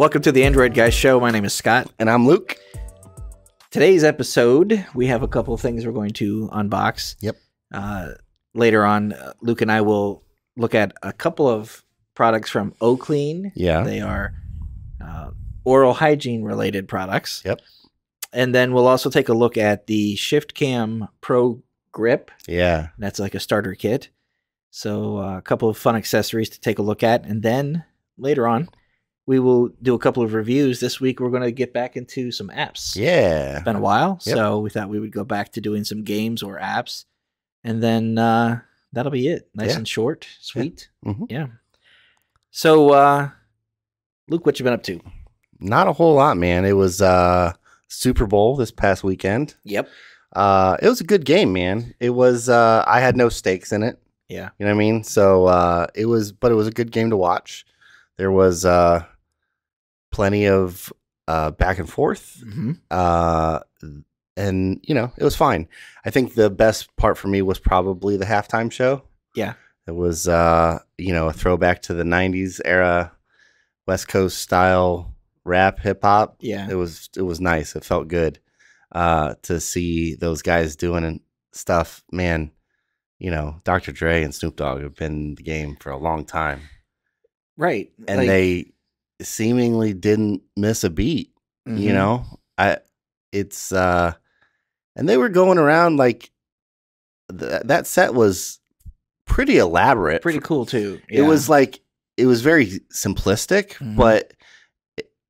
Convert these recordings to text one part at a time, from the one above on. Welcome to the Android Guys Show. My name is Scott. And I'm Luke. Today's episode, we have a couple of things we're going to unbox. Yep. Later on, Luke and I will look at a couple of products from Oclean. Yeah. They are oral hygiene related products. Yep. And then we'll also take a look at the ShiftCam Pro Grip. Yeah. That's like a starter kit. So a couple of fun accessories to take a look at. And then later on, we will do a couple of reviews. This week, we're going to get back into some apps. Yeah. It's been a while. Yep. So we thought we would go back to doing some games or apps. And then that'll be it. Nice and short, sweet. Yeah. Mm-hmm. Yeah. So, Luke, what you been up to? Not a whole lot, man. It was Super Bowl this past weekend. Yep. It was a good game, man. It was, I had no stakes in it. Yeah. You know what I mean? So it was, but it was a good game to watch. There was plenty of back and forth. Mm-hmm. And, you know, it was fine. I think the best part for me was probably the halftime show. Yeah. It was, you know, a throwback to the 90s era West Coast style rap, hip hop. Yeah. It was nice. It felt good to see those guys doing stuff. Man, you know, Dr. Dre and Snoop Dogg have been in the game for a long time. Right. And like, they seemingly didn't miss a beat. Mm-hmm. You know, it's and they were going around like that set was pretty elaborate. Pretty cool, too. Yeah. It was like it was very simplistic, mm-hmm. but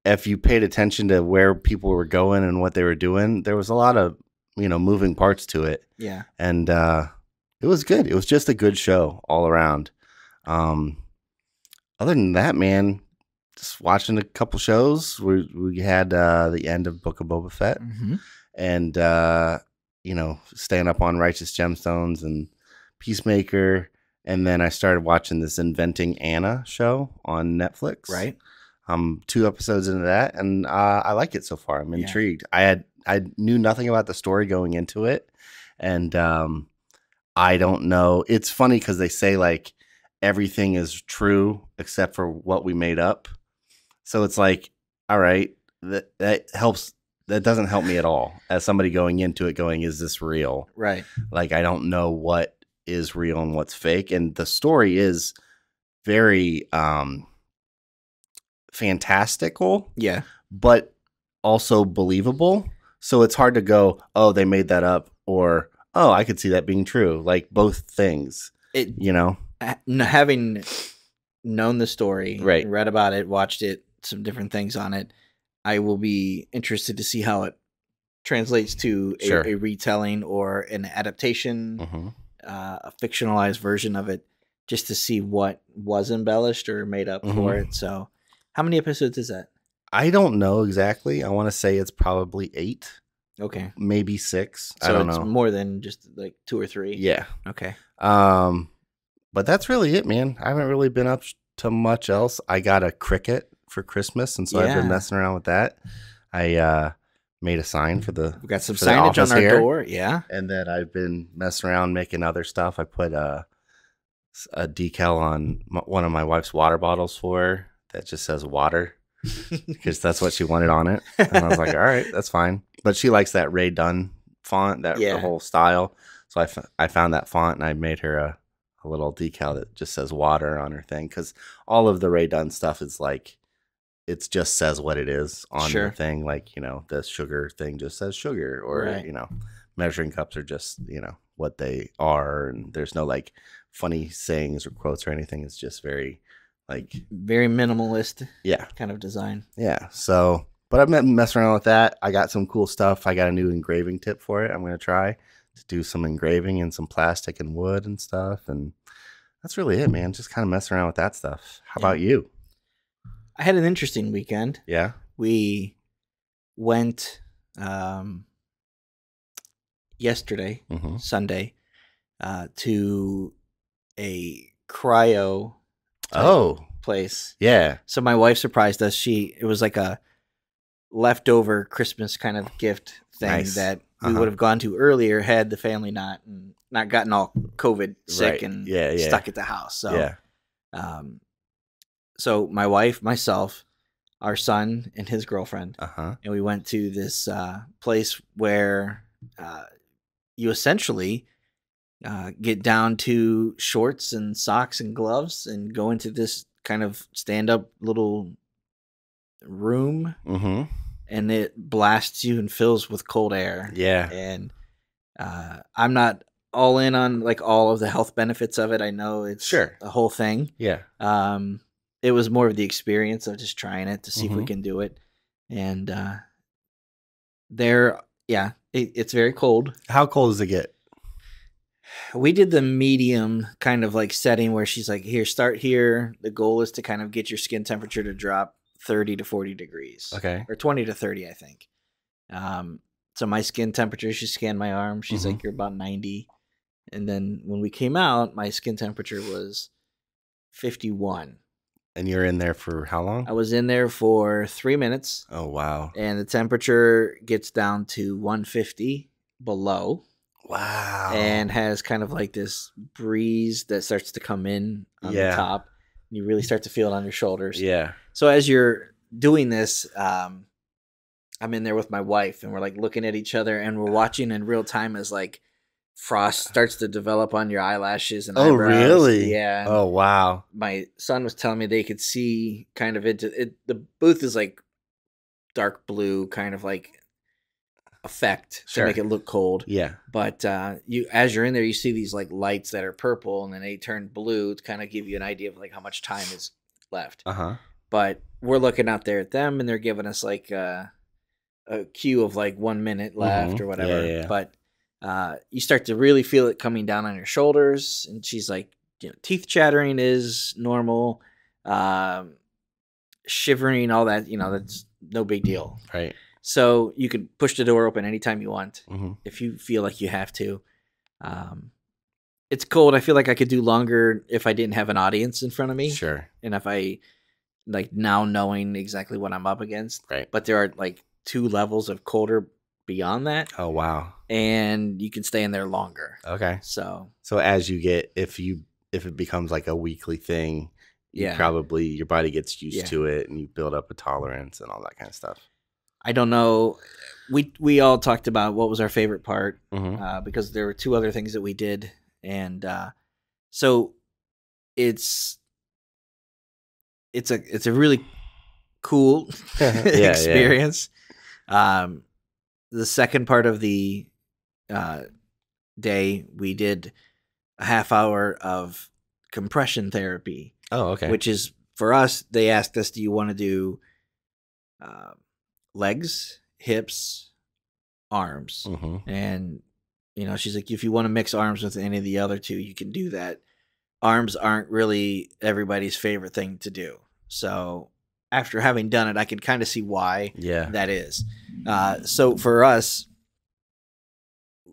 if you paid attention to where people were going and what they were doing, there was a lot of, you know, moving parts to it. Yeah. And it was good. It was just a good show all around. Other than that, man, just watching a couple shows. We had the end of Book of Boba Fett, mm-hmm. and you know, staying up on Righteous Gemstones and Peacemaker, and then I started watching this Inventing Anna show on Netflix. Right, two episodes into that, and I like it so far. I'm intrigued. Yeah. I knew nothing about the story going into it, and I don't know. It's funny because they say like, everything is true except for what we made up. So it's like, all right, that helps. That doesn't help me at all as somebody going into it going, is this real? Right. Like, I don't know what is real and what's fake. And the story is very fantastical. Yeah. But also believable. So it's hard to go, oh, they made that up, or, oh, I could see that being true. Like both things, you know? Having known the story, right, read about it, watched it, some different things on it, I will be interested to see how it translates to sure. a retelling or an adaptation, mm-hmm. A fictionalized version of it, just to see what was embellished or made up mm-hmm. for it. So how many episodes is that? I don't know exactly. I want to say it's probably 8. Okay. Maybe 6. So I don't know. More than just like 2 or 3. Yeah. Okay. But that's really it, man. I haven't really been up to much else. I got a Cricut for Christmas, and so I've been messing around with that. I made a sign for the. We got some signage on our door, yeah. And then I've been messing around making other stuff. I put a decal on one of my wife's water bottles for her that just says water because that's what she wanted on it. And I was like, all right, that's fine. But she likes that Ray Dunn font, that the whole style. So I found that font, and I made her a little decal that just says water on her thing. Cause all of the Ray Dunn stuff is like, it just says what it is on sure. the thing. Like, you know, the sugar thing just says sugar, or, right. you know, measuring cups are just, you know, what they are. And there's no like funny sayings or quotes or anything. It's just very like. Very minimalist. Yeah. Kind of design. Yeah. So, but I've been messing around with that. I got some cool stuff. I got a new engraving tip for it. I'm going to try to do some engraving and some plastic and wood and stuff, and that's really it, man. Just kind of messing around with that stuff. How about you? I had an interesting weekend. Yeah, we went yesterday, mm-hmm. Sunday, to a cryo place. Yeah. So my wife surprised us. It was like a leftover Christmas kind of gift thing nice. That. We would have gone to earlier had the family not gotten all COVID sick right. and stuck at the house. So, so my wife, myself, our son and his girlfriend. Uh-huh. And we went to this place where you essentially get down to shorts and socks and gloves and go into this kind of stand-up little room. Mm-hmm. And it blasts you and fills with cold air. Yeah. And I'm not all in on like all of the health benefits of it. I know it's sure a whole thing. Yeah. It was more of the experience of just trying it to see mm-hmm. if we can do it. And there, yeah, it's very cold. How cold does it get? We did the medium kind of like setting where she's like, here, start here. The goal is to kind of get your skin temperature to drop 30 to 40 degrees. Okay. Or 20 to 30, I think. So my skin temperature, she scanned my arm. She's mm-hmm. like, you're about 90. And then when we came out, my skin temperature was 51. And you're in there for how long? I was in there for 3 minutes. Oh, wow. And the temperature gets down to 150 below. Wow. And has kind of like this breeze that starts to come in on yeah. the top. You really start to feel it on your shoulders. Yeah. So as you're doing this, I'm in there with my wife and we're like looking at each other and we're watching in real time as like frost starts to develop on your eyelashes and oh, eyebrows. Really? Yeah. Oh, wow. My son was telling me they could see kind of into it. The booth is like dark blue kind of like effect sure. to make it look cold. Yeah. But you, as you're in there, you see these like lights that are purple and then they turn blue to kind of give you an idea of like how much time is left. Uh-huh. But we're looking out there at them and they're giving us like a cue of like 1 minute left mm-hmm. or whatever. Yeah, yeah. But you start to really feel it coming down on your shoulders. And she's like, you know, teeth chattering is normal. Shivering, all that, you know, that's no big deal. Right. So you can push the door open anytime you want mm-hmm. if you feel like you have to. It's cold. I feel like I could do longer if I didn't have an audience in front of me. Sure. And if I, like, now knowing exactly what I'm up against. Right. But there are, like, 2 levels of colder beyond that. Oh, wow. And you can stay in there longer. Okay. So as you get, if it becomes, like, a weekly thing, yeah, probably your body gets used yeah. to it and you build up a tolerance and all that kind of stuff. I don't know. We all talked about what was our favorite part mm-hmm. Because there were 2 other things that we did. And so it's a really cool yeah, experience. Yeah. The second part of the day, we did a half hour of compression therapy. Oh, okay. Which is, for us, they asked us, do you want to do legs, hips, arms. Mm-hmm. And, you know, she's like, if you want to mix arms with any of the other 2, you can do that. Arms aren't really everybody's favorite thing to do. So after having done it, I can kind of see why yeah. that is. So for us,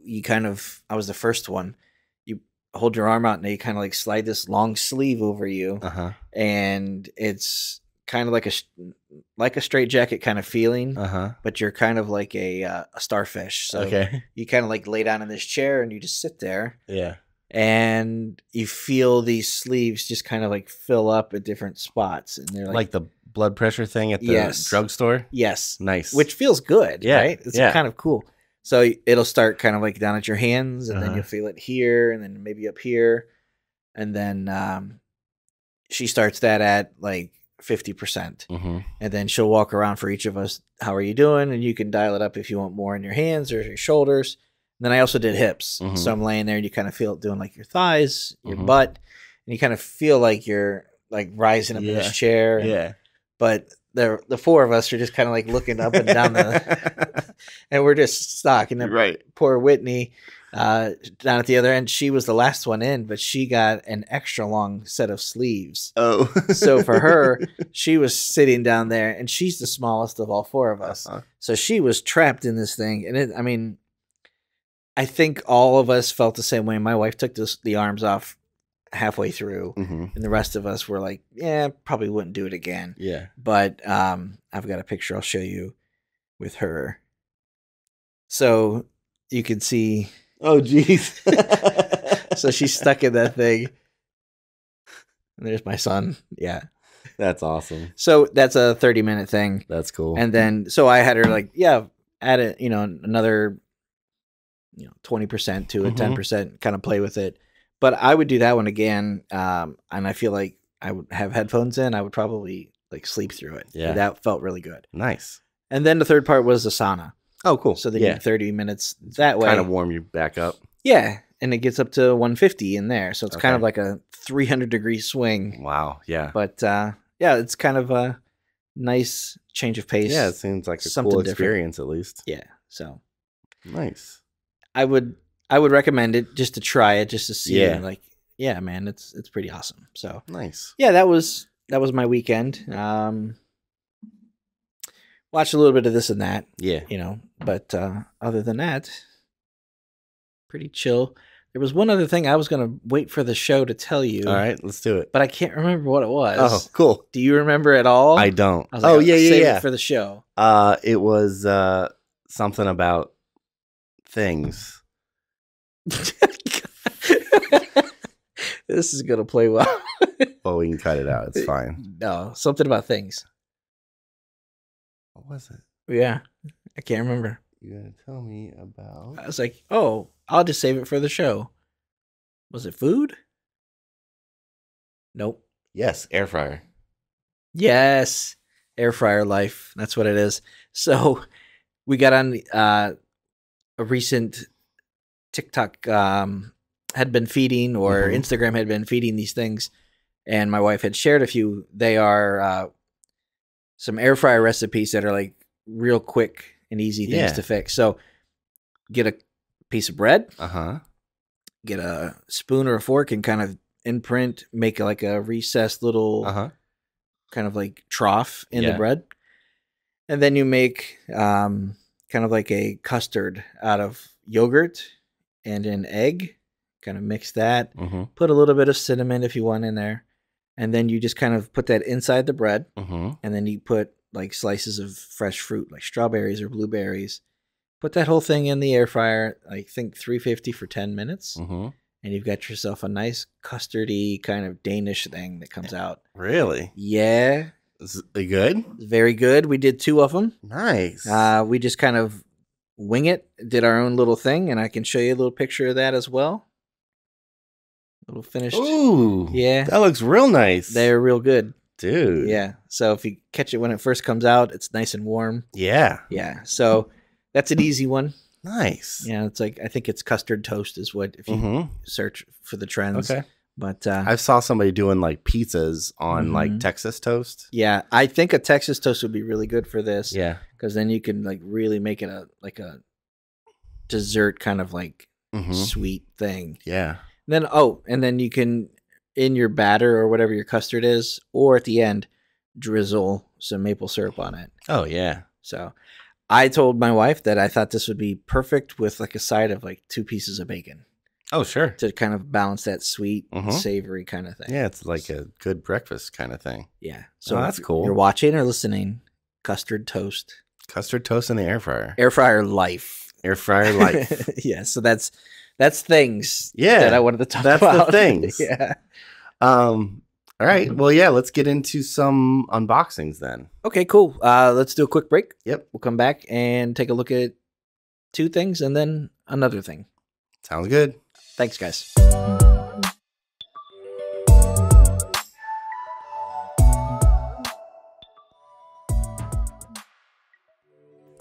you kind of, I was the first one. You hold your arm out and you kind of like slide this long sleeve over you. Uh-huh. And it's kind of like a straight jacket kind of feeling, uh-huh. but you're kind of like a starfish. So okay. you kind of like lay down in this chair and you just sit there. Yeah. And you feel these sleeves just kind of like fill up at different spots. And they're like the blood pressure thing at the yes. drugstore. Yes. Nice. Which feels good. Yeah. Right? It's yeah. kind of cool. So it'll start kind of like down at your hands and uh-huh. then you'll feel it here and then maybe up here. And then she starts that at like 50%. Mm-hmm. And then she'll walk around for each of us. How are you doing? And you can dial it up if you want more in your hands or your shoulders. And then I also did hips. Mm-hmm. So I'm laying there and you kind of feel it doing like your thighs, your mm-hmm. butt, and you kind of feel like you're like rising up yeah. in this chair. And, yeah. But the 4 of us are just kind of like looking up and down the, and we're just stuck. And then right. poor Whitney down at the other end, she was the last one in, but she got an extra long set of sleeves. Oh. So for her, she was sitting down there and she's the smallest of all 4 of us. Uh-huh. So she was trapped in this thing. And I mean, I think all of us felt the same way. My wife took the arms off halfway through mm-hmm. and the rest of us were like, yeah, probably wouldn't do it again. Yeah. But I've got a picture I'll show you with her. So you can see. Oh, geez. So she's stuck in that thing. And there's my son. Yeah. That's awesome. So that's a 30-minute thing. That's cool. And then, so I had her like, yeah, add it, you know, another, you know, 20% to it, 10%, kind of play with it. But I would do that one again. And I feel like I would have headphones in. I would probably like sleep through it. Yeah. That felt really good. Nice. And then the third part was the sauna. Oh, cool. So then you get 30 minutes that way. Kind of warm you back up. Yeah. And it gets up to 150 in there. So it's kind of like a 300-degree swing. Wow. Yeah. But yeah, it's kind of a nice change of pace. Yeah. It seems like a cool experience at least. Yeah. So nice. I would recommend it just to try it, just to see. Yeah. Like, yeah, man, it's pretty awesome. So nice. Yeah. That was my weekend. Watched a little bit of this and that. Yeah. You know, but other than that, pretty chill. There was one other thing I was going to wait for the show to tell you. All right, let's do it. But I can't remember what it was. Oh, cool. Do you remember at all? I don't. I was like, oh, yeah, yeah, save it for the show. It was something about things. This is going to play well. Well, we can cut it out. It's fine. No, something about things. What was it? Yeah, I can't remember. You're going to tell me about... I was like, oh, I'll just save it for the show. Was it food? Nope. Yes, air fryer. Yes, air fryer life. That's what it is. So we got on a recent TikTok had been feeding, or Instagram had been feeding these things, and my wife had shared a few. They are some air fryer recipes that are like real quick and easy things to fix. So get a piece of bread, get a spoon or a fork and kind of imprint, make like a recessed little kind of like trough in the bread. And then you make kind of like a custard out of yogurt and an egg, kind of mix that, put a little bit of cinnamon if you want in there. And then you just kind of put that inside the bread and then you put like slices of fresh fruit, like strawberries or blueberries. Put that whole thing in the air fryer, I think 350 for 10 minutes. And you've got yourself a nice custardy kind of Danish thing that comes out. Really? Yeah. Is it good? Very good. We did 2 of them. Nice. We just kind of wing it, did our own little thing, and I can show you a little picture of that as well. A little finished. Ooh. Yeah. That looks real nice. They're real good. Dude. Yeah. So if you catch it when it first comes out, it's nice and warm. Yeah. Yeah. So... that's an easy one. Nice. Yeah, it's like, I think it's custard toast is what, if you search for the trends. Okay. But I saw somebody doing like pizzas on like Texas toast. Yeah, I think a Texas toast would be really good for this. Yeah, because then you can like really make it a dessert kind of like sweet thing. Yeah. And then and then you can, in your batter or whatever your custard is, or at the end, drizzle some maple syrup on it. Oh yeah. So. I told my wife that I thought this would be perfect with like a side of like 2 pieces of bacon. Oh, sure. To kind of balance that sweet, savory kind of thing. Yeah, it's like a good breakfast kind of thing. Yeah. So that's cool. You're watching or listening, custard toast. Custard toast in the air fryer. Air fryer life. Air fryer life. Yeah, so that's things that I wanted to talk about. That's the things. Yeah. All right. Well, yeah, let's get into some unboxings then. Okay, cool. Let's do a quick break. Yep. We'll come back and take a look at 2 things and then another thing. Sounds good. Thanks, guys.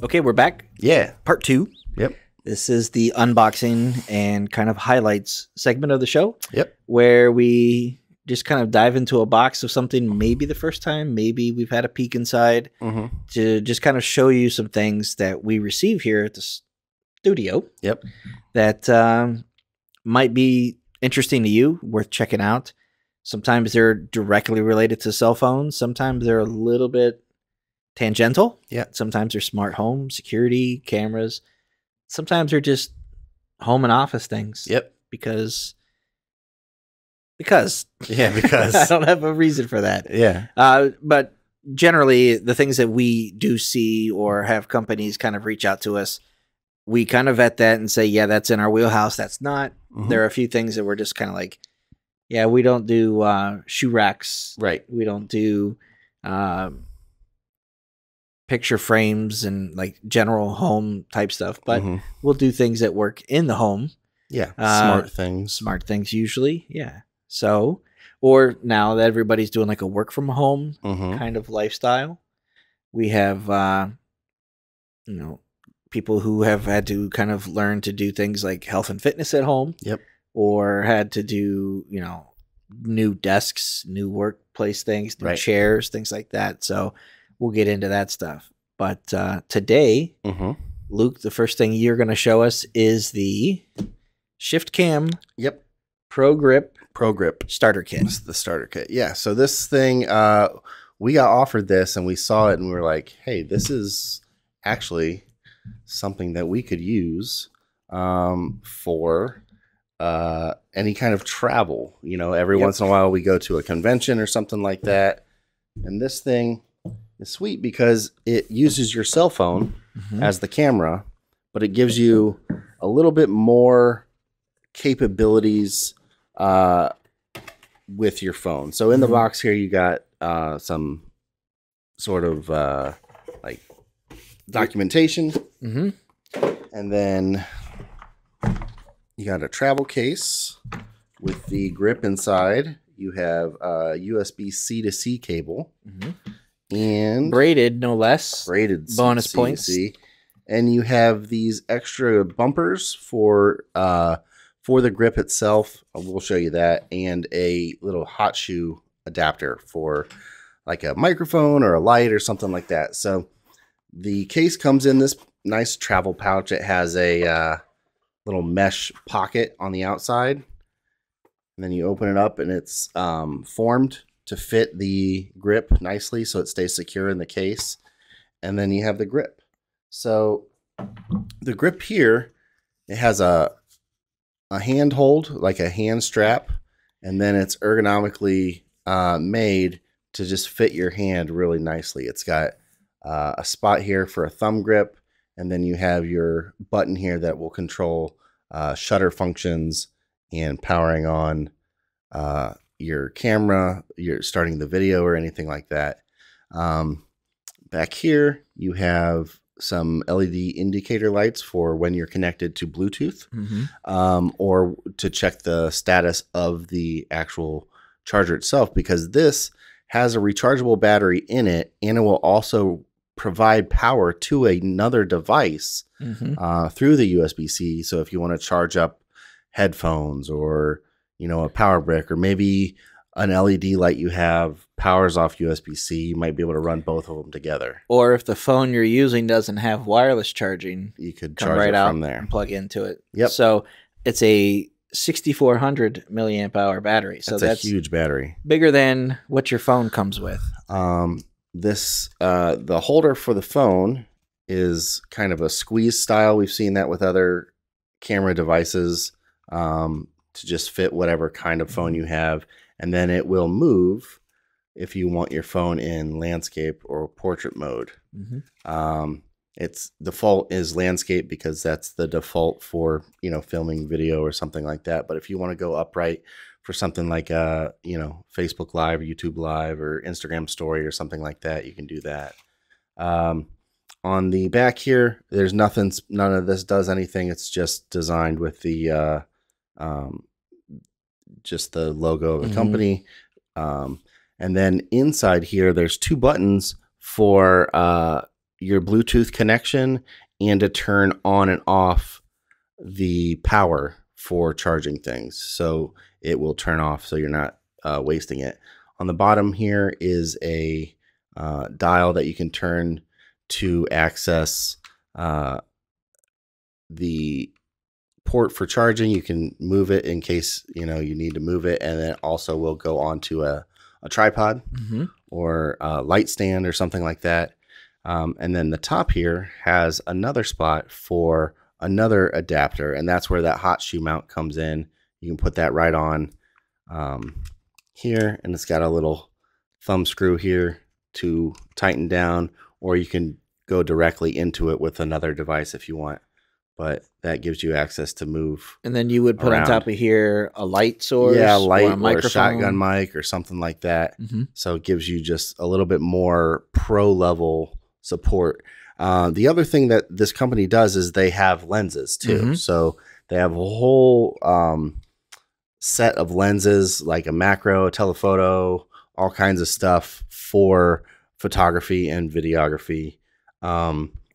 Okay, we're back. Yeah. Part 2. Yep. This is the unboxing and kind of highlights segment of the show. Yep. Where we... just kind of dive into a box of something, maybe the first time, maybe we've had a peek inside, to just kind of show you some things that we receive here at the studio that might be interesting to you, worth checking out. Sometimes they're directly related to cell phones. Sometimes they're a little bit tangential. Yeah. Sometimes they're smart home, security, cameras. Sometimes they're just home and office things. Yep. Because yeah, because I don't have a reason for that. Yeah. But generally the things that we do see or have companies kind of reach out to us, we kind of vet that and say, yeah, that's in our wheelhouse. That's not. There are a few things that we're just kind of like, yeah, we don't do shoe racks. Right. We don't do picture frames and like general home type stuff, but we'll do things that work in the home. Yeah. Smart things usually. Yeah. So, or now that everybody's doing like a work from home kind of lifestyle, we have, you know, people who have had to kind of learn to do things like health and fitness at home. Yep. Or had to do, you know, new desks, new workplace things, new chairs, things like that. So we'll get into that stuff. But today, Luke, the first thing you're going to show us is the ShiftCam Pro Grip starter kit. This is the starter kit. Yeah. So this thing, we got offered this and we saw it and we were like, hey, this is actually something that we could use for any kind of travel. You know, every once in a while we go to a convention or something like that. And this thing is sweet because it uses your cell phone as the camera, but it gives you a little bit more capabilities with your phone. So in the box here, you got some sort of like documentation. And then you got a travel case with the grip inside. You have a USB C-to-C cable. And braided, no less. Braided. Bonus points. And you have these extra bumpers for the grip itself. We'll show you that. And a little hot shoe adapter for like a microphone or a light or something like that. So the case comes in this nice travel pouch. It has a little mesh pocket on the outside, and then you open it up and it's formed to fit the grip nicely so it stays secure in the case. And then you have the grip. So the grip here, it has a hand hold, like a hand strap, and then it's ergonomically made to just fit your hand really nicely. It's got a spot here for a thumb grip, and then you have your button here that will control shutter functions and powering on your camera, you're starting the video or anything like that. Back here, you have some LED indicator lights for when you're connected to Bluetooth or to check the status of the actual charger itself, because this has a rechargeable battery in it, and it will also provide power to another device through the USB-C. So if you want to charge up headphones or, you know, a power brick, or maybe an LED light you have powers off USB-C, you might be able to run both of them together. Or if the phone you're using doesn't have wireless charging, you could charge right out from there and plug into it. Yep. So it's a 6,400 milliamp hour battery. So that's a huge battery, bigger than what your phone comes with. This the holder for the phone is kind of a squeeze style. We've seen that with other camera devices to just fit whatever kind of phone you have. And then it will move if you want your phone in landscape or portrait mode. Its default is landscape because that's the default for, you know, filming video or something like that. But if you want to go upright for something like, you know, Facebook Live, YouTube Live, or Instagram Story or something like that, you can do that. On the back here, there's nothing, none of this does anything. It's just designed with the, just the logo of the company. And then inside here, there's two buttons for your Bluetooth connection and to turn on and off the power for charging things. So it will turn off so you're not wasting it. On the bottom here is a dial that you can turn to access the port for charging. You can move it in case, you know, you need to move it. And then it also will go onto a tripod or a light stand or something like that. And then the top here has another spot for another adapter, and that's where that hot shoe mount comes in. You can put that right on here, and it's got a little thumb screw here to tighten down, or you can go directly into it with another device if you want. but that gives you access to move. And then you would put around on top of here a light source, yeah, a light or a microphone, or a shotgun mic or something like that. Mm-hmm. So it gives you just a little bit more pro level support. The other thing that this company does is they have lenses too. Mm-hmm. So they have a whole set of lenses, like a macro, a telephoto, all kinds of stuff for photography and videography.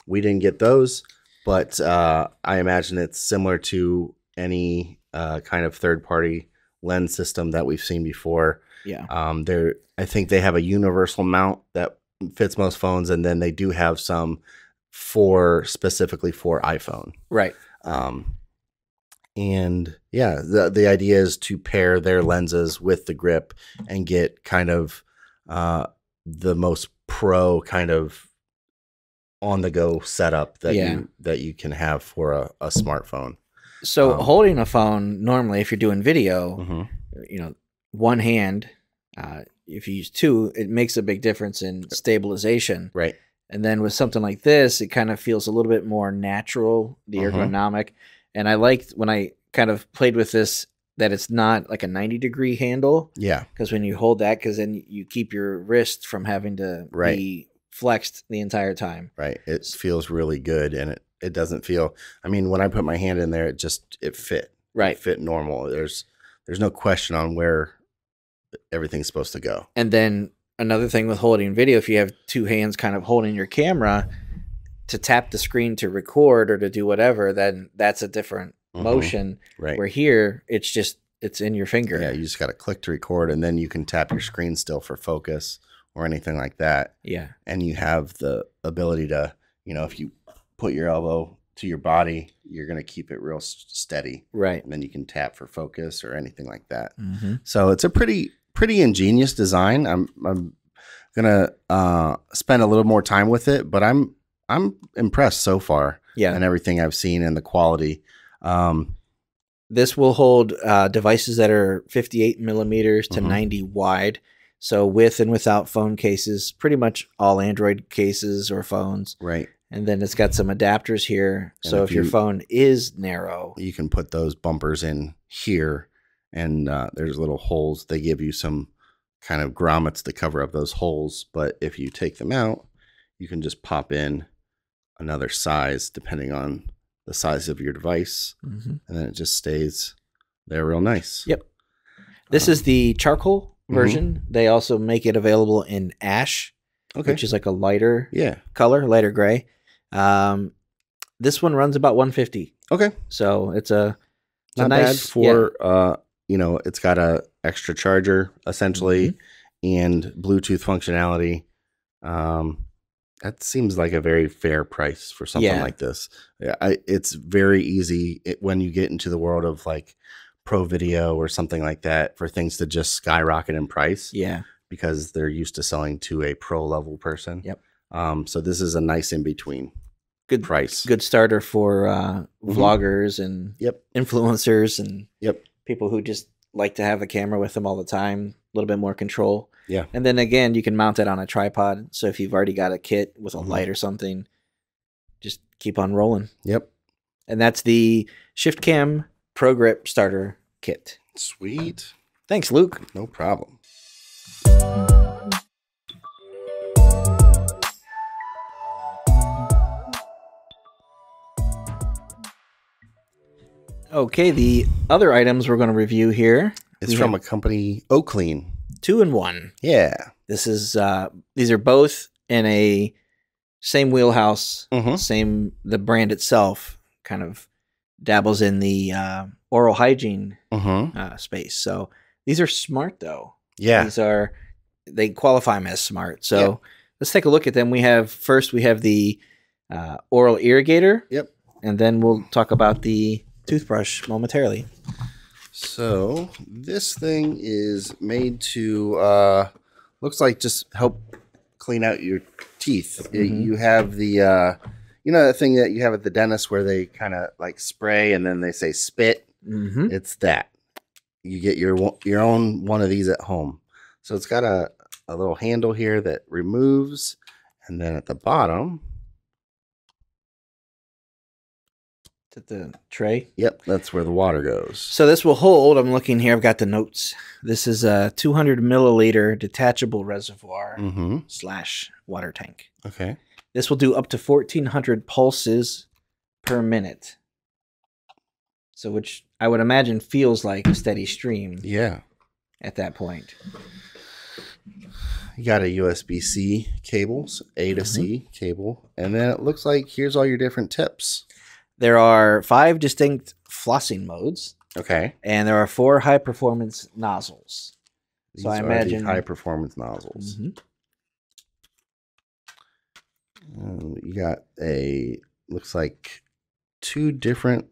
We didn't get those, but I imagine it's similar to any kind of third-party lens system that we've seen before. Yeah. I think they have a universal mount that fits most phones, and then they do have some for specifically for iPhone. Right. And yeah, the idea is to pair their lenses with the grip and get kind of the most pro kind of on the go setup that you can have for a smartphone. So holding a phone normally, if you're doing video, you know, one hand, if you use two, it makes a big difference in stabilization. Right. And then with something like this, it kind of feels a little bit more natural, the ergonomic. And I liked when I kind of played with this that it's not like a 90-degree handle. Yeah. Because when you hold that, because then you keep your wrist from having to be flexed the entire time. Right. It feels really good, and it doesn't feel, I mean, when I put my hand in there, it just, it fit. Right. It fit normal. There's no question on where everything's supposed to go. And then another thing with holding video, if you have two hands kind of holding your camera to tap the screen to record or to do whatever, then that's a different motion. Right. Where here, it's in your finger. Yeah, you just got to click to record, and then you can tap your screen still for focus or anything like that. Yeah. And you have the ability to, you know, if you put your elbow to your body, you're going to keep it real steady. Right. And then you can tap for focus or anything like that. So it's a pretty ingenious design. I'm going to spend a little more time with it, but I'm impressed so far, and everything I've seen and the quality. This will hold devices that are 58 millimeters to 90 wide. So with and without phone cases, pretty much all Android cases or phones. Right. And then it's got some adapters here. And so if your phone is narrow, you can put those bumpers in here, and there's little holes. They give you some kind of grommets to cover up those holes. But if you take them out, you can just pop in another size depending on the size of your device, and then it just stays there real nice. Yep. This is the charcoal version. They also make it available in ash, which is like a lighter color, lighter gray. This one runs about 150. Okay. So it's not a nice, bad for, you know, it's got a extra charger essentially and Bluetooth functionality. That seems like a very fair price for something like this. It's very easy when you get into the world of like pro video or something like that for things to just skyrocket in price. Yeah. Because they're used to selling to a pro level person. Yep. So this is a nice in between. Good price. Good starter for vloggers and influencers and people who just like to have a camera with them all the time. A little bit more control. Yeah. And then again, you can mount it on a tripod. So if you've already got a kit with a light or something, just keep on rolling. Yep. And that's the ShiftCam Pro Grip Starter Kit. Sweet. Thanks, Luke. No problem. Okay, the other items we're going to review here. It's from a company, Oclean. 2-in-1. Yeah. This is, these are both in a same wheelhouse, same, the brand itself kind of dabbles in the oral hygiene space. So these are smart though. Yeah. These are, they qualify them as smart. So let's take a look at them. We have, first we have the oral irrigator. Yep. And then we'll talk about the toothbrush momentarily. So this thing is made to, looks like just help clean out your teeth. You have the, you know, the thing that you have at the dentist where they kind of like spray and then they say spit. It's that. You get your own one of these at home. So it's got a little handle here that removes. And then at the bottom, to the tray. Yep, that's where the water goes. So this will hold, I'm looking here, I've got the notes. This is a 200 milliliter detachable reservoir slash water tank. Okay. This will do up to 1,400 pulses per minute. So which I would imagine feels like a steady stream. Yeah. At that point. You got a USB-C cable, A to C cable. And then it looks like here's all your different tips. There are 5 distinct flossing modes. Okay. And there are 4 high-performance nozzles. These so I imagine high-performance nozzles. You got a, looks like 2 different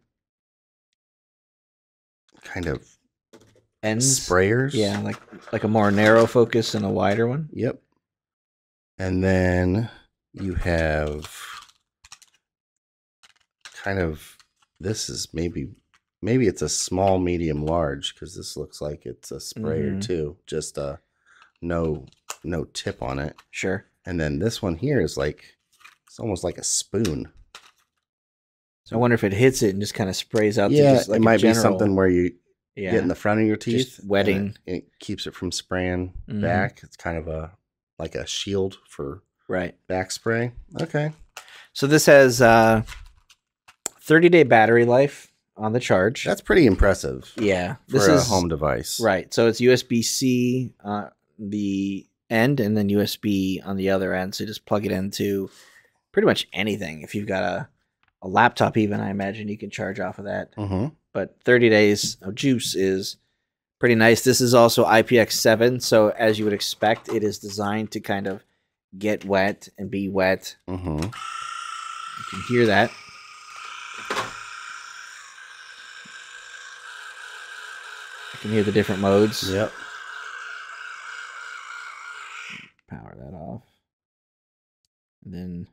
kind of ends. Sprayers. Yeah, like a more narrow focus and a wider one. Yep. And then you have kind of, this is maybe it's a small, medium, large, because this looks like it's a sprayer too. Just a no tip on it. Sure. And then this one here is like, it's almost like a spoon. So I wonder if it hits it and just kind of sprays out. Yeah, just like it might be something where you get in the front of your teeth, just wetting. It keeps it from spraying back. It's kind of a like a shield for back spray. Okay. So this has 30-day battery life on the charge. That's pretty impressive. Yeah, this is a home device, right? So it's USB-C the end, and then USB on the other end. So you just plug it into pretty much anything. If you've got a laptop, even, I imagine you can charge off of that. But 30 days of juice is pretty nice. This is also IPX7, so as you would expect, it is designed to kind of get wet and be wet. You can hear that. I can hear the different modes. Yep. Power that off. And then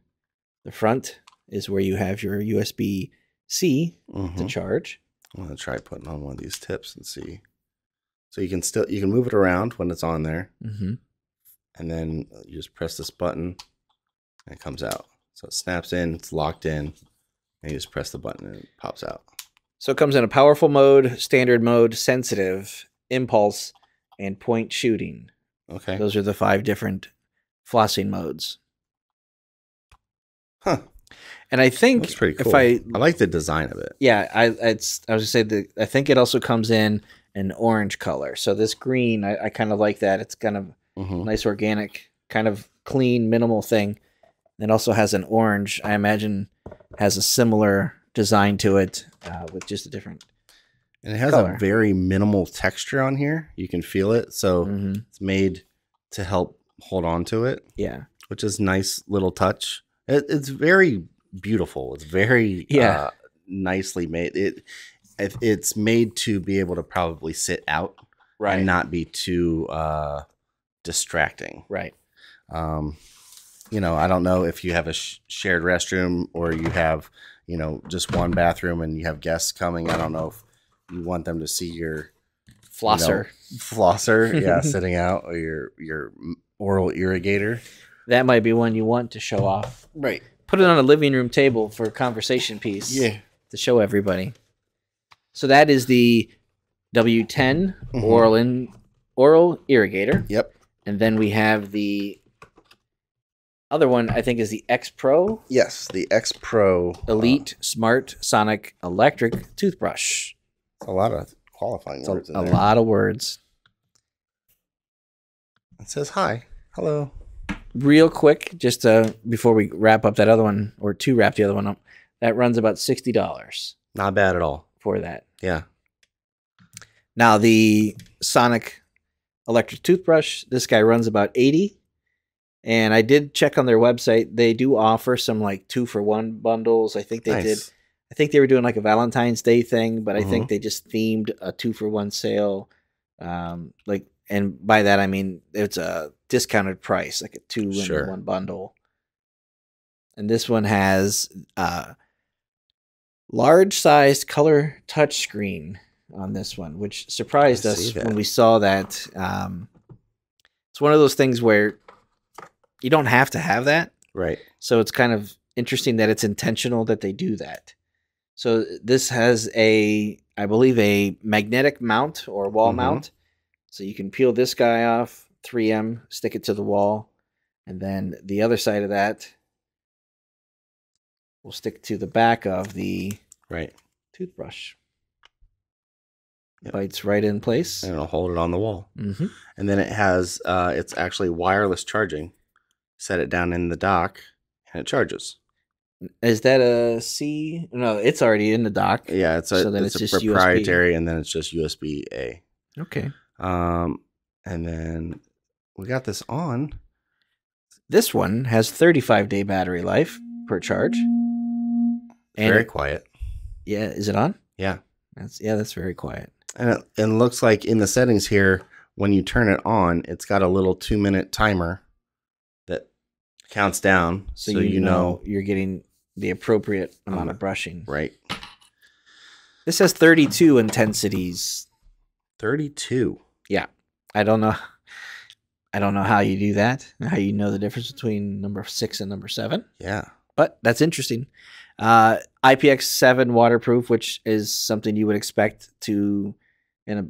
the front is where you have your USB-C to charge. I'm gonna try putting on one of these tips and see. So you can still, you can move it around when it's on there, and then you just press this button, and it comes out. So it snaps in, it's locked in, and you just press the button and it pops out. So it comes in a powerful mode, standard mode, sensitive, impulse, and point shooting. Okay, those are the 5 different flossing modes. Huh. And I think that's pretty cool. I like the design of it. Yeah, I was just saying that I think it also comes in an orange color. So this green, I kind of like that. It's kind of nice, organic, kind of clean, minimal thing. It also has an orange. I imagine has a similar design to it with just a different. And it has a very minimal texture on here. You can feel it. So it's made to help hold on to it. Yeah, which is nice little touch. It's very beautiful. It's very nicely made. It's made to be able to probably sit out and not be too distracting. Right. You know, I don't know if you have a shared restroom or you have, you know, just one bathroom and you have guests coming. I don't know if you want them to see your flosser, yeah, sitting out, or your oral irrigator. That might be one you want to show off. Right. Put it on a living room table for a conversation piece. Yeah. To show everybody. So that is the W10 oral irrigator. Yep. And then we have the other one, I think, is the X Pro. Yes, the X Pro Elite Smart Sonic Electric Toothbrush. A lot of qualifying words in there. A lot of words. It says hi. Hello. Real quick, just before we wrap up that other one, or to wrap the other one up, that runs about $60. Not bad at all. For that. Yeah. Now, the Sonic electric toothbrush, this guy runs about $80. And I did check on their website. They do offer some like 2-for-1 bundles. I think they did. I think they were doing like a Valentine's Day thing, but I think they just themed a 2-for-1 sale. Like, and by that, I mean, it's a discounted price, like a 2-in-1 bundle. And this one has large-sized color touchscreen on this one, which surprised us when we saw that. It's one of those things where you don't have to have that. Right. So it's kind of interesting that it's intentional that they do that. So this has a, I believe, a magnetic mount or wall mount. So you can peel this guy off, 3M, stick it to the wall. And then the other side of that will stick to the back of the toothbrush. Yep. Bites right in place. And it'll hold it on the wall. And then it has, it's actually wireless charging. Set it down in the dock and it charges. Is that a C? No, it's already in the dock. Yeah, it's a, so it's a proprietary USB. And then it's just USB-A. Okay. And then we got this on. This one has 35-day battery life per charge. And very quiet. Yeah, is it on? Yeah. That's very quiet. And it looks like in the settings here, when you turn it on, it's got a little 2-minute timer that counts down. So you know you're getting the appropriate amount of brushing. Right. This has 32 intensities. 32? Yeah. I don't know how you do that, how you know the difference between number 6 and number 7. Yeah. But that's interesting. IPX7 waterproof, which is something you would expect to in a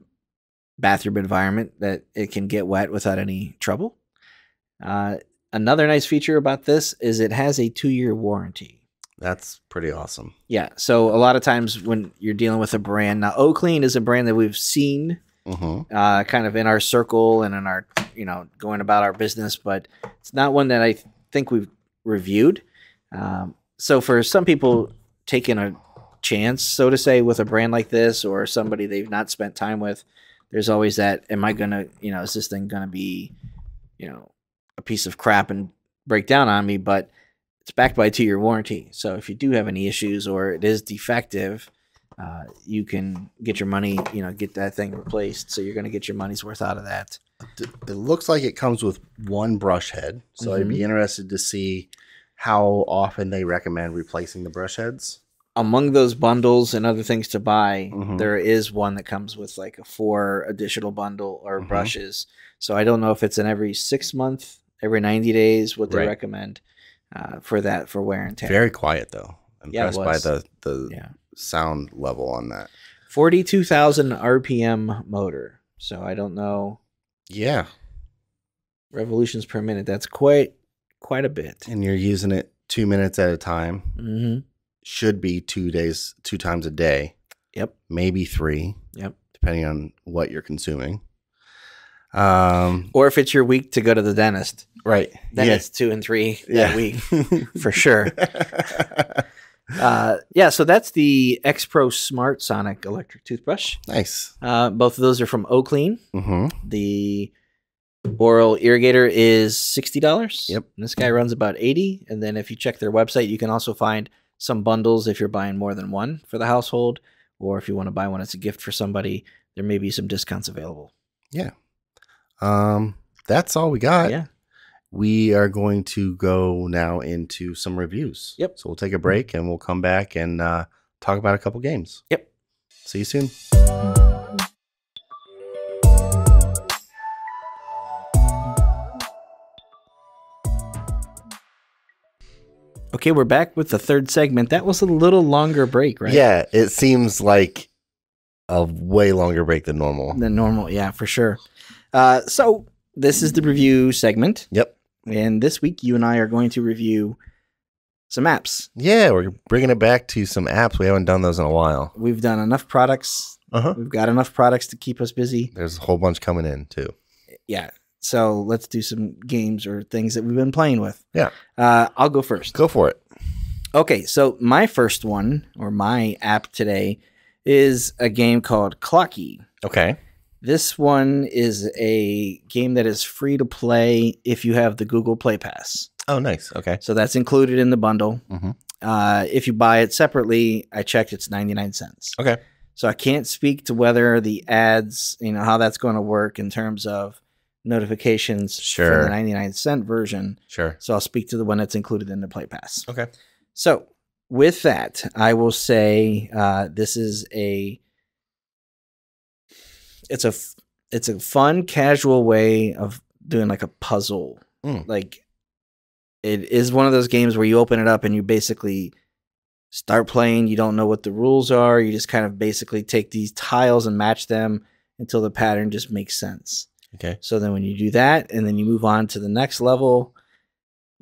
bathroom environment, that it can get wet without any trouble. Another nice feature about this is it has a 2-year warranty. That's pretty awesome. Yeah. So a lot of times when you're dealing with a brand, now Oclean is a brand that we've seen kind of in our circle and in our, going about our business, but it's not one that I think we've reviewed. So for some people taking a chance, so to say, with a brand like this or somebody they've not spent time with, there's always that, am I going to, is this thing going to be, a piece of crap and break down on me? But it's backed by a 2-year warranty. So if you do have any issues or it is defective, you can get your money, get that thing replaced. So you're going to get your money's worth out of that. It looks like it comes with one brush head. So I'd be interested to see how often they recommend replacing the brush heads. Among those bundles and other things to buy, there is one that comes with like a 4 additional bundle or brushes. So I don't know if it's in every 6 months, every 90 days, what they recommend for that, for wear and tear. Very quiet though. Impressed by the sound level on that. 42,000 RPM motor. So I don't know. Yeah. Revolutions per minute. That's quite a bit. And you're using it 2 minutes at a time. Should be 2 times a day. Yep. Maybe 3. Yep. Depending on what you're consuming. Or if it's your week to go to the dentist. Right. Then it's 2 and 3 that week for sure. Yeah. So that's the X Pro Smart Sonic electric toothbrush. Nice. Both of those are from Oclean. The oral irrigator is $60. Yep. And this guy runs about $80. And then if you check their website, you can also find some bundles if you're buying more than one for the household, or if you want to buy one as a gift for somebody, there may be some discounts available. Yeah. That's all we got. Yeah. We are going to go now into some reviews. Yep. So we'll take a break and we'll come back and talk about a couple games. Yep. See you soon. Okay, we're back with the third segment. That was a little longer break, right? Yeah, it seems like a way longer break than normal. Than normal, yeah, for sure. So this is the review segment. Yep. And this week, you and I are going to review some apps. Yeah, we're bringing it back to some apps. We haven't done those in a while. We've done enough products. We've got enough products to keep us busy. There's a whole bunch coming in, too. Yeah. So let's do some games or things that we've been playing with. Yeah. I'll go first. Go for it. Okay. So my first one, or my app today, is a game called Klocki. Okay. This one is a game that is free to play if you have the Google Play Pass. Oh, nice. Okay. So that's included in the bundle. If you buy it separately, I checked, it's 99 cents. Okay. So I can't speak to whether the ads, how that's going to work in terms of notifications for the 99-cent version. Sure. So I'll speak to the one that's included in the Play Pass. Okay. So with that, I will say this is a fun, casual way of doing like a puzzle. Like it is one of those games where you open it up and you basically start playing. You don't know what the rules are. You just kind of basically take these tiles and match them until the pattern just makes sense. Okay. So then when you do that and then you move on to the next level,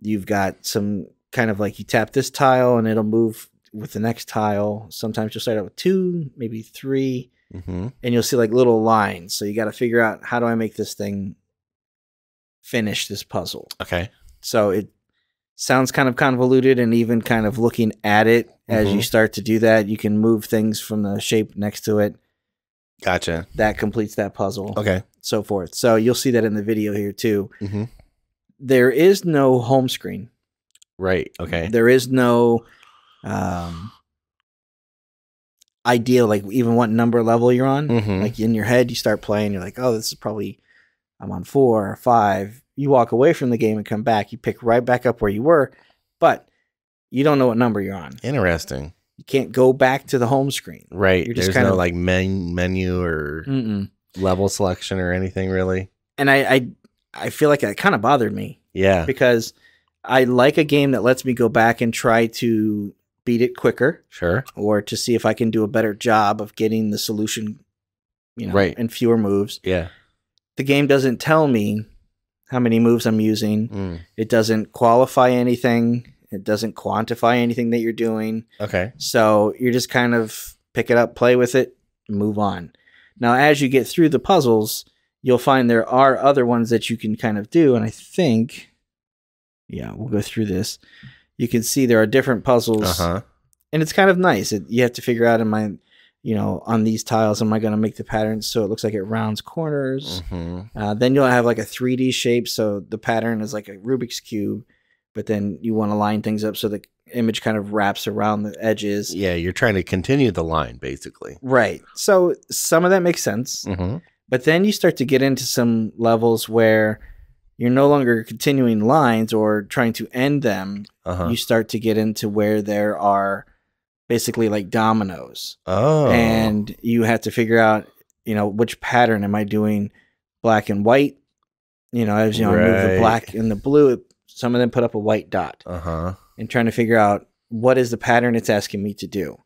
you've got some kind of like you tap this tile and it'll move with the next tile. Sometimes you'll start out with 2, maybe 3, and you'll see like little lines. So you got to figure out, how do I make this thing finish this puzzle? Okay. So it sounds kind of convoluted, and even kind of looking at it as you start to do that, you can move things from the shape next to it. Gotcha. That completes that puzzle. Okay. So forth. So you'll see that in the video here too. There is no home screen. Right. Okay. There is no idea, like even what number level you're on. Like in your head, you start playing. You're like, oh, this is probably, I'm on 4 or 5. You walk away from the game and come back. You pick right back up where you were, but you don't know what number you're on. Interesting. You can't go back to the home screen. Right. You're just There's kind of no like menu or level selection or anything really. And I feel like that kind of bothered me. Yeah. Because I like a game that lets me go back and try to beat it quicker. Sure. Or to see if I can do a better job of getting the solution, you know, in fewer moves. Yeah. The game doesn't tell me how many moves I'm using. It doesn't qualify anything. It doesn't quantify anything that you're doing. Okay. So you're just kind of pick it up, play with it, move on. Now, as you get through the puzzles, you'll find there are other ones that you can kind of do. And I think, yeah, we'll go through this. You can see there are different puzzles. And it's kind of nice. You have to figure out, am I, you know, on these tiles, am I going to make the pattern so it looks like it rounds corners? Then you'll have like a 3D shape. So the pattern is like a Rubik's Cube, but then you want to line things up so the image kind of wraps around the edges. Yeah, you're trying to continue the line, basically. Right. So some of that makes sense. But then you start to get into some levels where you're no longer continuing lines or trying to end them. You start to get into where there are basically like dominoes. And you have to figure out, you know, which pattern am I doing? Black and white? You know, as you know, I move the black and the blue, some of them put up a white dot. And trying to figure out what is the pattern it's asking me to do.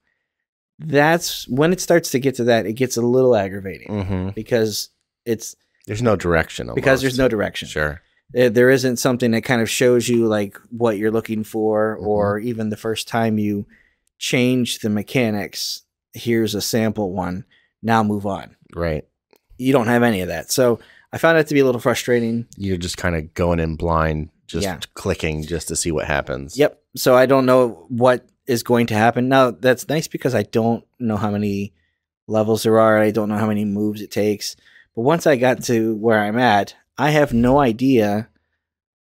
That's when it starts to get to that, it gets a little aggravating because it's there's no direction. Because there's no direction. Sure. There isn't something that kind of shows you like what you're looking for, or even the first time you change the mechanics, here's a sample one, now move on. Right. You don't have any of that. So I found that to be a little frustrating. You're just kind of going in blind. Just clicking just to see what happens. Yep. So I don't know what is going to happen. Now, that's nice because I don't know how many levels there are. I don't know how many moves it takes. But once I got to where I'm at, I have no idea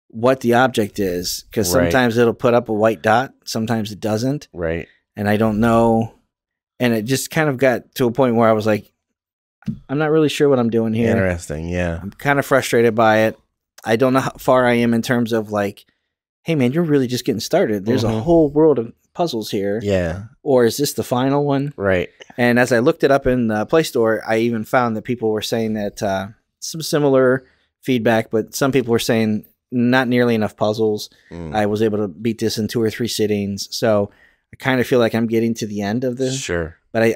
what the object is, because sometimes it'll put up a white dot. Sometimes it doesn't. Right. And I don't know. And it just kind of got to a point where I was like, I'm not really sure what I'm doing here. Interesting. Yeah. I'm kind of frustrated by it. I don't know how far I am in terms of like, hey man, you're really just getting started. There's a whole world of puzzles here. Yeah. Or is this the final one? Right. And as I looked it up in the Play Store, I even found that people were saying that some similar feedback, but some people were saying not nearly enough puzzles. I was able to beat this in 2 or 3 sittings. So I kind of feel like I'm getting to the end of this. Sure. But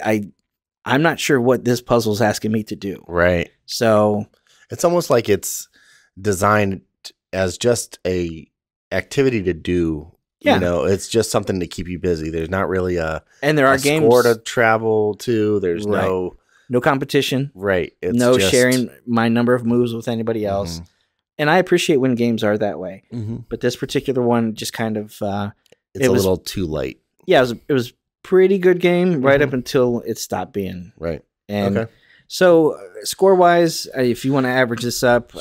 I'm not sure what this puzzle's asking me to do. Right. So it's almost like it's designed as just a activity to do, you know, it's just something to keep you busy. There's not really a and there are games score to travel to. There's no competition, it's no just sharing my number of moves with anybody else. And I appreciate when games are that way, but this particular one just kind of it's a little too light. Yeah, it was pretty good game right up until it stopped being and. Okay. So score-wise, if you want to average this up,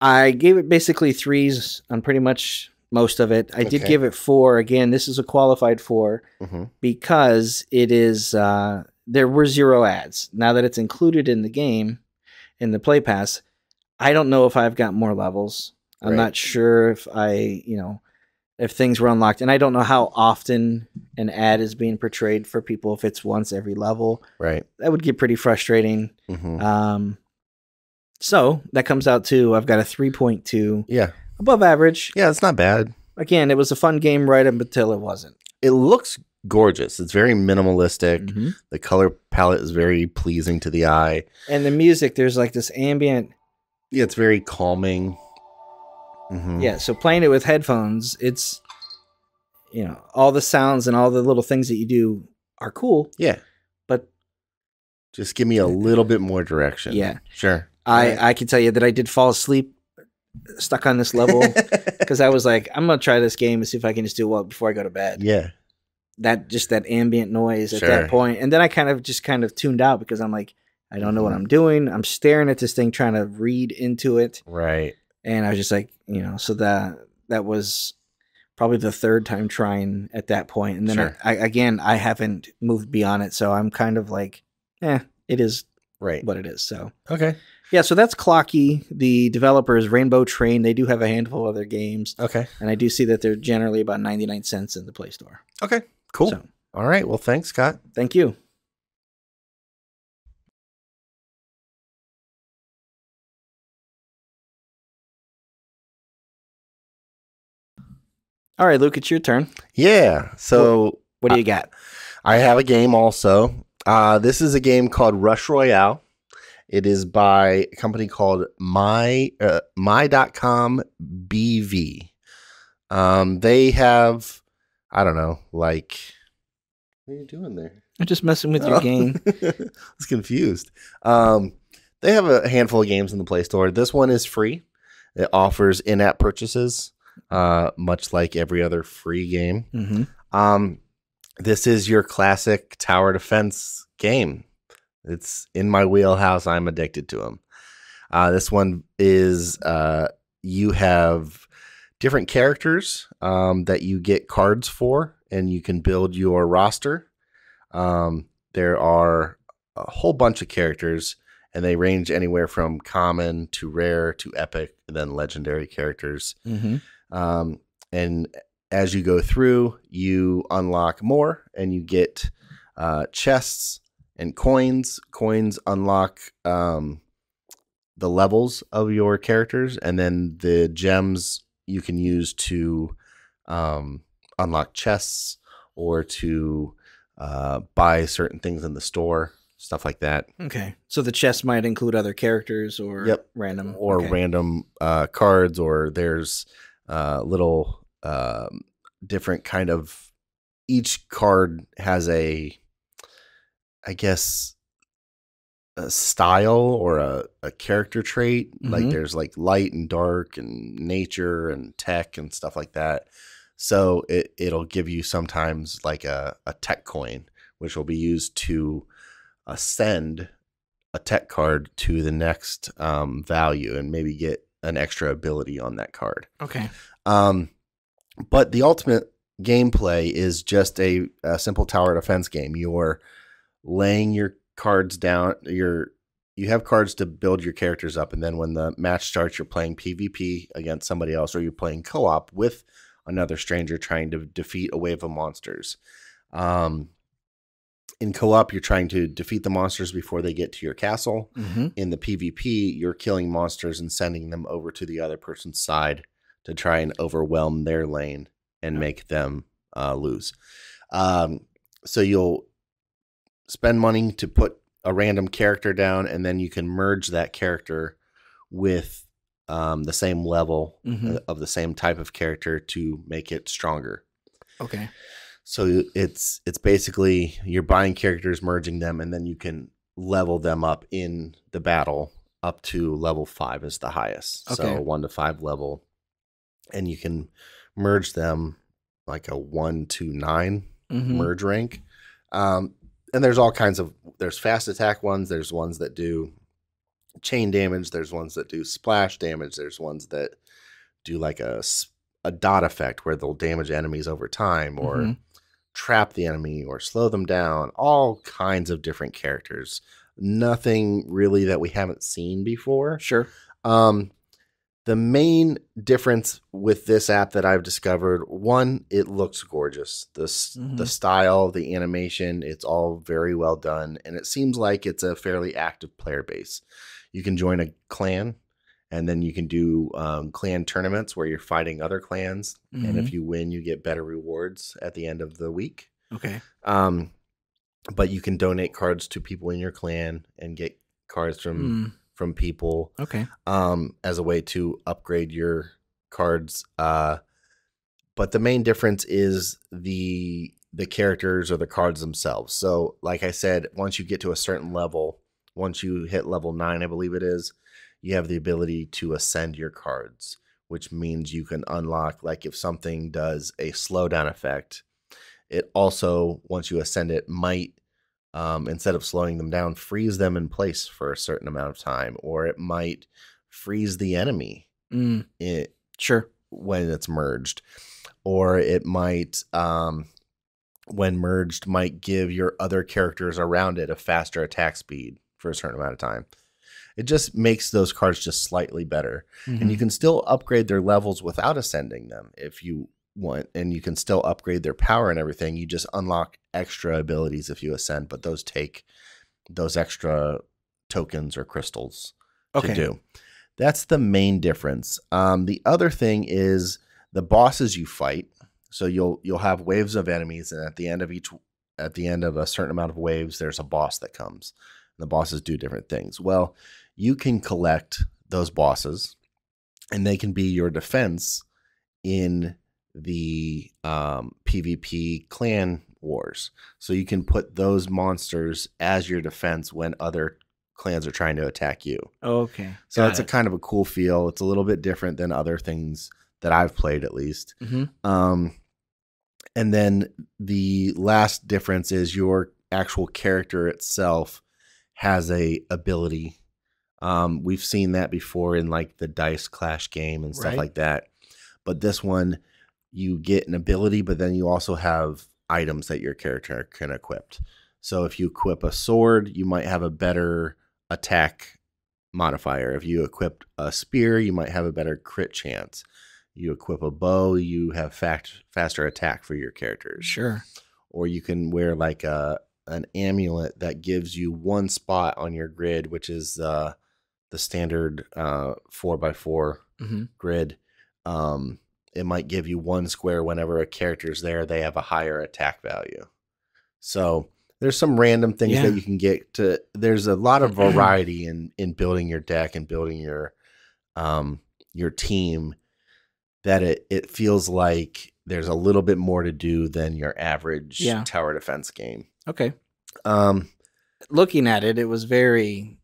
I gave it basically 3s on pretty much most of it. I did give it 4. Again, this is a qualified 4 because it is there were 0 ads. Now that it's included in the game, in the Play Pass, I don't know if I've got more levels. I'm not sure if if things were unlocked. And I don't know how often an ad is being portrayed for people. If it's once every level, that would get pretty frustrating. So that comes out to, I've got a 3.2. Yeah. Above average. Yeah, it's not bad. again, it was a fun game right up until it wasn't. It looks gorgeous. It's very minimalistic. Mm-hmm. The color palette is very pleasing to the eye. And the music, there's like this ambient. Yeah, it's very calming. Mm-hmm. Yeah, so playing it with headphones, it's, you know, all the sounds and all the little things that you do are cool. Yeah. But just give me a little bit more direction. Yeah. Sure. I can tell you that I did fall asleep stuck on this level because I was like, I'm going to try this game and see if I can just do well before I go to bed. Yeah. That just that ambient noise at that point. And then I kind of tuned out because I'm like, I don't know what I'm doing. I'm staring at this thing trying to read into it. Right. And I was just like, you know, so that was probably the third time trying at that point. And then I haven't moved beyond it. So I'm kind of like, eh, it is what it is. So, okay. Yeah. So that's Klocki. The developer is Rainbow Train. They do have a handful of other games. Okay. And I do see that they're generally about 99 cents in the Play Store. Okay. Cool. So, all right. Well, thanks, Scott. Thank you. All right, Luke, it's your turn. Yeah. So what do you got? I have a game also. This is a game called Rush Royale. It is by a company called My.com BV. They have, I don't know, like, what are you doing there? I'm just messing with your game. I was confused. They have a handful of games in the Play Store. This one is free. It offers in-app purchases. Much like every other free game. Mm-hmm. This is your classic tower defense game. It's in my wheelhouse. I'm addicted to them. This one is you have different characters that you get cards for, and you can build your roster. There are a whole bunch of characters, and they range anywhere from common to rare to epic, and then legendary characters. Mm-hmm. And as you go through, you unlock more and you get, chests and coins. Coins unlock, the levels of your characters, and then the gems you can use to, unlock chests or to, buy certain things in the store, stuff like that. Okay. So the chests might include other characters or random or random, cards, or there's, little different kind of, each card has a, I guess, a style or a character trait. Mm-hmm. Like there's like light and dark and nature and tech and stuff like that. So it'll give you sometimes like a tech coin, which will be used to ascend a tech card to the next value and maybe get an extra ability on that card. Okay. But the ultimate gameplay is just a simple tower defense game. You're laying your cards down. You have cards to build your characters up, and then when the match starts, you're playing PvP against somebody else, or you're playing co-op with another stranger trying to defeat a wave of monsters. In co-op, you're trying to defeat the monsters before they get to your castle. Mm-hmm. In the PvP, you're killing monsters and sending them over to the other person's side to try and overwhelm their lane and make them lose. So you'll spend money to put a random character down, and then you can merge that character with the same level of the same type of character to make it stronger. Okay. So it's basically you're buying characters, merging them, and then you can level them up in the battle up to level 5 is the highest. Okay. So 1 to 5 level, and you can merge them like a 1 to 9 merge rank. And there's all kinds of there's fast attack ones. There's ones that do chain damage. There's ones that do splash damage. There's ones that do like a dot effect where they'll damage enemies over time or trap the enemy or slow them down, all kinds of different characters. Nothing really that we haven't seen before. Sure. The main difference with this app that I've discovered, one, it looks gorgeous. The style, the animation, it's all very well done. And it seems like it's a fairly active player base. You can join a clan And then you can do clan tournaments where you're fighting other clans. Mm-hmm. And if you win, you get better rewards at the end of the week. Okay. But you can donate cards to people in your clan and get cards from people. Okay. As a way to upgrade your cards. But the main difference is the characters or the cards themselves. So like I said, once you get to a certain level, once you hit level 9, I believe it is, you have the ability to ascend your cards, which means you can unlock, like if something does a slowdown effect, it also, once you ascend it, might, instead of slowing them down, freeze them in place for a certain amount of time, or it might freeze the enemy when it's merged, or it might, when merged, might give your other characters around it a faster attack speed for a certain amount of time. It just makes those cards just slightly better. Mm-hmm. And you can still upgrade their levels without ascending them if you want, and you can still upgrade their power and everything. You just unlock extra abilities if you ascend, but those take those extra tokens or crystals to do. That's the main difference. The other thing is the bosses you fight. So you'll have waves of enemies, and at the end of a certain amount of waves, there's a boss that comes. And the bosses do different things. Well, you can collect those bosses, and they can be your defense in the PvP clan wars. So you can put those monsters as your defense when other clans are trying to attack you. Oh, okay. So that's a kind of a cool feel. It's a little bit different than other things that I've played, at least. Mm-hmm. And then the last difference is your actual character itself has a ability. We've seen that before in like the Dice Clash game and stuff like that. But this one, you get an ability, but then you also have items that your character can equip. So if you equip a sword, you might have a better attack modifier. If you equip a spear, you might have a better crit chance. You equip a bow, you have faster attack for your characters. Sure. Or you can wear like an amulet that gives you one spot on your grid, which is the standard 4x4 grid. It might give you one square whenever a character's there. They have a higher attack value. So there's some random things that you can get to. There's a lot of variety in building your deck and building your team, that it feels like there's a little bit more to do than your average tower defense game. Okay. Looking at it, it was very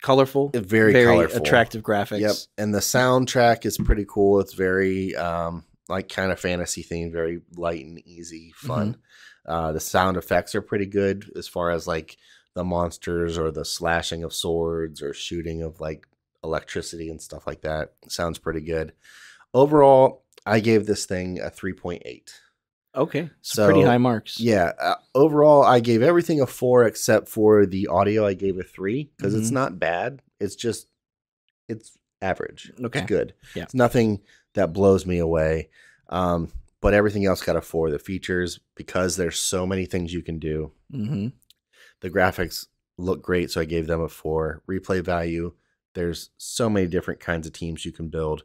colorful. Very colorful. Attractive graphics. Yep. And the soundtrack is pretty cool. It's very like kind of fantasy themed, very light and easy, fun. Mm-hmm. The sound effects are pretty good as far as like the monsters or the slashing of swords or shooting of like electricity and stuff like that. It sounds pretty good. Overall, I gave this thing a 3.8. Okay. So pretty high marks. Yeah. Overall, I gave everything a 4 except for the audio. I gave a 3 because it's not bad. It's just, it's average. Okay. It's good. Yeah. It's nothing that blows me away. But everything else got a 4. The features, because there's so many things you can do. Mm-hmm. The graphics look great, so I gave them a 4. Replay value. There's so many different kinds of teams you can build.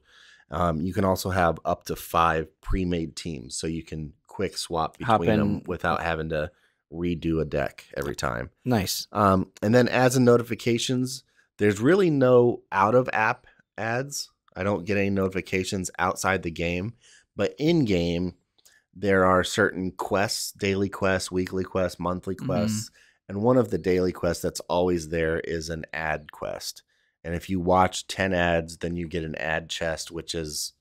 You can also have up to 5 pre-made teams, so you can quick swap between them without having to redo a deck every time. Nice. And then ads and notifications, there's really no out-of-app ads. I don't get any notifications outside the game, but in-game, there are certain quests, daily quests, weekly quests, monthly quests, and one of the daily quests that's always there is an ad quest. And if you watch 10 ads, then you get an ad chest, which is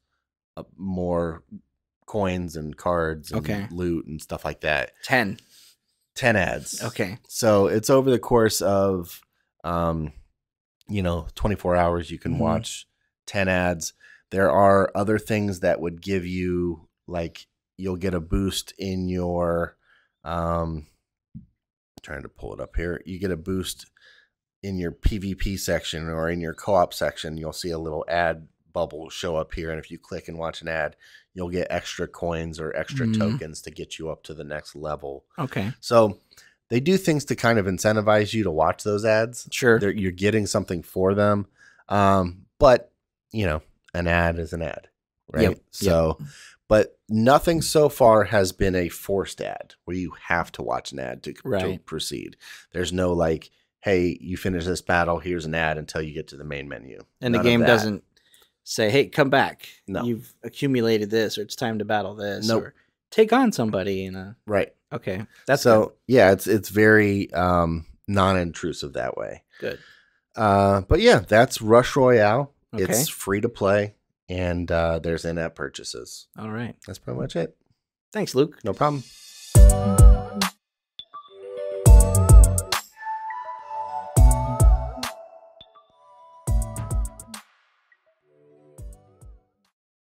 more coins and cards and loot and stuff like that. 10 ads. Okay. So it's over the course of, 24 hours, you can watch 10 ads. There are other things that would give you, like, you'll get a boost in your, I'm trying to pull it up here. You get a boost in your PvP section or in your co-op section. You'll see a little ad bubble show up here. And if you click and watch an ad, you'll get extra coins or extra tokens to get you up to the next level. Okay. So they do things to kind of incentivize you to watch those ads. Sure. You're getting something for them. But, you know, an ad is an ad, right? Yep. So, yep. But nothing so far has been a forced ad where you have to watch an ad to proceed. There's no like, hey, you finish this battle, here's an ad until you get to the main menu. And the game doesn't say, hey, come back. No. You've accumulated this, or it's time to battle this. Nope. Or take on somebody. In a... Right. Okay. That's so good. Yeah, it's very non-intrusive that way. Good. But yeah, that's Rush Royale. Okay. It's free to play, and there's in-app purchases. All right. That's pretty much it. Thanks, Luke. No problem.